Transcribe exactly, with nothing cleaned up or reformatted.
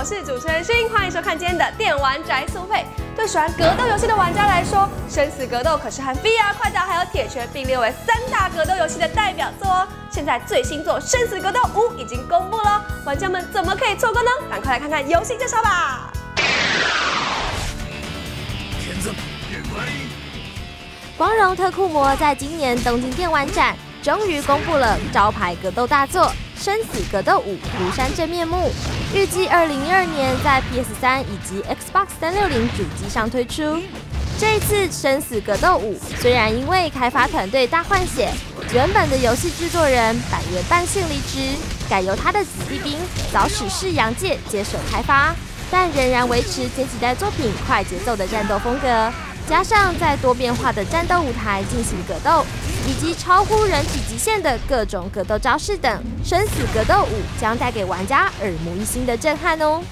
我是主持人薰，欢迎收看今天的电玩宅速配。对喜欢格斗游戏的玩家来说，生死格斗可是和 V R 快打还有铁拳并列为三大格斗游戏的代表作哦。现在最新作《生死格斗五》已经公布了，玩家们怎么可以错过呢？赶快来看看游戏介绍吧。 光荣特库摩在今年东京电玩展终于公布了招牌格斗大作《生死格斗五：庐山真面目》，预计二零一二年在 P S 三以及 Xbox 三六零主机上推出。这一次《生死格斗五》虽然因为开发团队大换血，原本的游戏制作人板垣半信离职，改由他的子弟兵早矢士洋介接手开发，但仍然维持前几代作品快节奏的战斗风格。 加上在多变化的战斗舞台进行格斗，以及超乎人体极限的各种格斗招式等，《生死格斗五》将带给玩家耳目一新的震撼哦！